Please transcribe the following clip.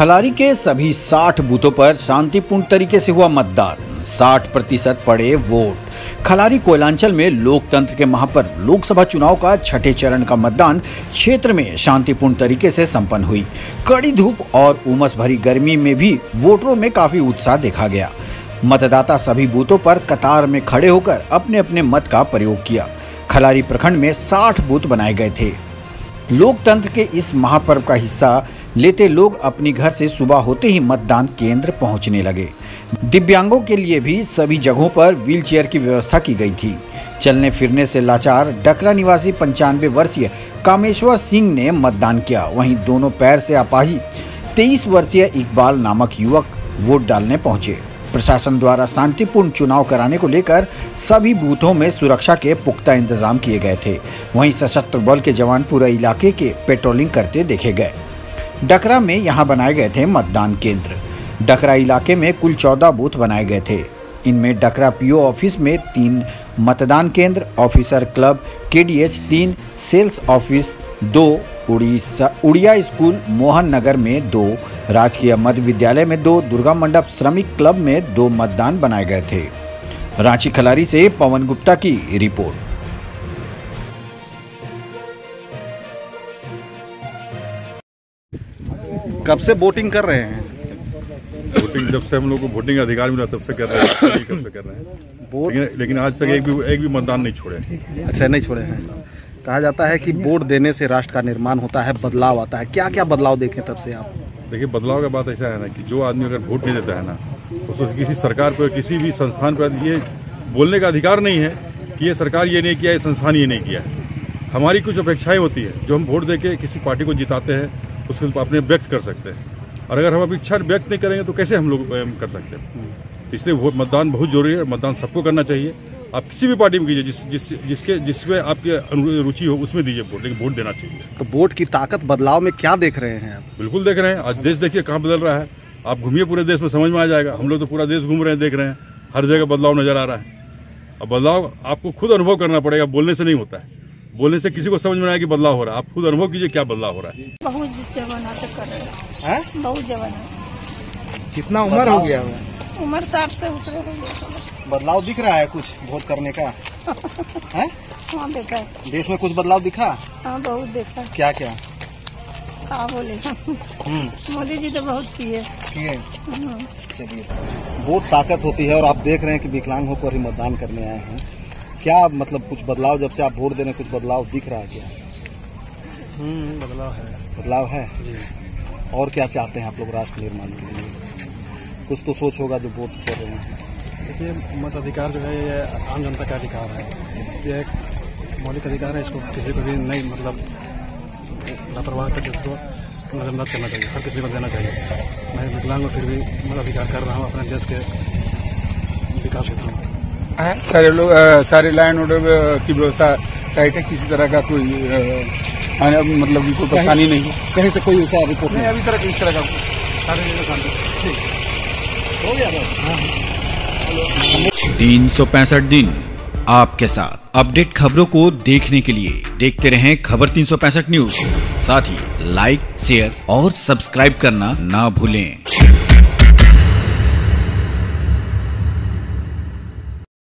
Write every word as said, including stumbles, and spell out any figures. खलारी के सभी साठ बूथों पर शांतिपूर्ण तरीके से हुआ मतदान, साठ प्रतिशत पड़े वोट। खलारी कोयलांचल में लोकतंत्र के महापर्व लोकसभा चुनाव का छठे चरण का मतदान क्षेत्र में शांतिपूर्ण तरीके से संपन्न हुई। कड़ी धूप और उमस भरी गर्मी में भी वोटरों में काफी उत्साह देखा गया। मतदाता सभी बूथों पर कतार में खड़े होकर अपने अपने मत का प्रयोग किया। खलारी प्रखंड में साठ बूथ बनाए गए थे। लोकतंत्र के इस महापर्व का हिस्सा लेते लोग अपने घर से सुबह होते ही मतदान केंद्र पहुंचने लगे। दिव्यांगों के लिए भी सभी जगहों पर व्हीलचेयर की व्यवस्था की गई थी। चलने फिरने से लाचार डकरा निवासी पंचानवे वर्षीय कामेश्वर सिंह ने मतदान किया। वहीं दोनों पैर से अपाहिज तेईस वर्षीय इकबाल नामक युवक वोट डालने पहुंचे। प्रशासन द्वारा शांतिपूर्ण चुनाव कराने को लेकर सभी बूथों में सुरक्षा के पुख्ता इंतजाम किए गए थे। वहीं सशस्त्र बल के जवान पूरे इलाके के पेट्रोलिंग करते देखे गए। डकरा में यहां बनाए गए थे मतदान केंद्र। डकरा इलाके में कुल चौदह बूथ बनाए गए थे। इनमें डकरा पीओ ऑफिस में तीन मतदान केंद्र, ऑफिसर क्लब केडीएच तीन, सेल्स ऑफिस दो, उड़ीसा उड़िया स्कूल मोहन नगर में दो, राजकीय मध्य विद्यालय में दो, दुर्गा मंडप श्रमिक क्लब में दो मतदान बनाए गए थे। रांची खलारी से पवन गुप्ता की रिपोर्ट। कब से वोटिंग कर रहे हैं? वोटिंग जब से हम लोग को वोटिंग का अधिकार मिला तब से कर रहे हैं, कब से कर रहे हैं। लेकिन, लेकिन आज तक एक भी एक भी मतदान नहीं छोड़े। अच्छा, नहीं छोड़े हैं। कहा जाता है कि वोट देने से राष्ट्र का निर्माण होता है, बदलाव आता है। क्या क्या बदलाव देखें तब से आप? देखिए, बदलाव का बात ऐसा है ना कि जो आदमी अगर वोट नहीं देता है ना, उसको किसी सरकार पर, किसी भी संस्थान पर ये बोलने का अधिकार नहीं है कि ये सरकार ये नहीं किया, ये संस्थान ये नहीं किया। हमारी कुछ अपेक्षाएँ होती है जो हम वोट दे के किसी पार्टी को जिताते हैं, उसको अपने व्यक्त कर सकते हैं। और अगर हम अपनी इच्छा व्यक्त नहीं करेंगे तो कैसे हम लोग कर सकते हैं। इसलिए मतदान बहुत जरूरी है। मतदान सबको करना चाहिए। आप किसी भी पार्टी में कीजिए, जिस जिस जिसके जिसमें आपकी रुचि हो उसमें दीजिए वोट, लेकिन वोट देना चाहिए। तो वोट की ताकत बदलाव में क्या देख रहे हैं आप? बिल्कुल देख रहे हैं। आज देश देखिए कहाँ बदल रहा है। आप घूमिए पूरे देश में, समझ में आ जाएगा। हम लोग तो पूरा देश घूम रहे हैं, देख रहे हैं, हर जगह बदलाव नजर आ रहा है। अब बदलाव आपको खुद अनुभव करना पड़ेगा, बोलने से नहीं होता है। बोलने से किसी को समझ में आया कि बदलाव हो रहा है। आप खुद अनुभव कीजिए क्या बदलाव हो रहा है। बहुत जवाना से कर रहे हैं, बहुत जवाना। कितना उम्र हो गया? उम्र साठ से ऊपर हो गया। बदलाव दिख रहा है कुछ वोट करने का? है? हाँ, देखा है। देश में कुछ बदलाव दिखा? हाँ, बहुत देखा। क्या क्या क्या बोले? मोदी जी तो बहुत किए किए। चलिए, बहुत ताकत होती है और आप देख रहे हैं कि विकलांग होकर ही मतदान करने आए हैं। क्या मतलब कुछ बदलाव जब से आप वोट देने, कुछ बदलाव दिख रहा है क्या? हम्म, बदलाव है। बदलाव है जी। और क्या चाहते हैं आप लोग राष्ट्र निर्माण के लिए? कुछ तो सोच होगा जो वोट कर रहे हैं। देखिए, मत अधिकार जो है ये आम जनता का अधिकार है। ये एक मौलिक अधिकार है। इसको किसी को भी नहीं मतलब लापरवाह करके उसको नजरअंदाज करना चाहिए। हर किसी को देना चाहिए। मैं विकलांग फिर भी मत अधिकार कर रहा हूँ अपने देश के विकास क्षेत्र में। सारे लोग सारे लाइन ऑर्डर की व्यवस्था टाइट है। किसी तरह का कोई मतलब कोई परेशानी नहीं है। कहीं से कोई ऐसा रिपोर्ट नहीं अभी तरह इस तरह का सारे तीन सौ पैंसठ दिन आपके साथ अपडेट खबरों को देखने के लिए देखते रहें खबर तीन सौ पैंसठ न्यूज। साथ ही लाइक, शेयर और सब्सक्राइब करना ना भूलें।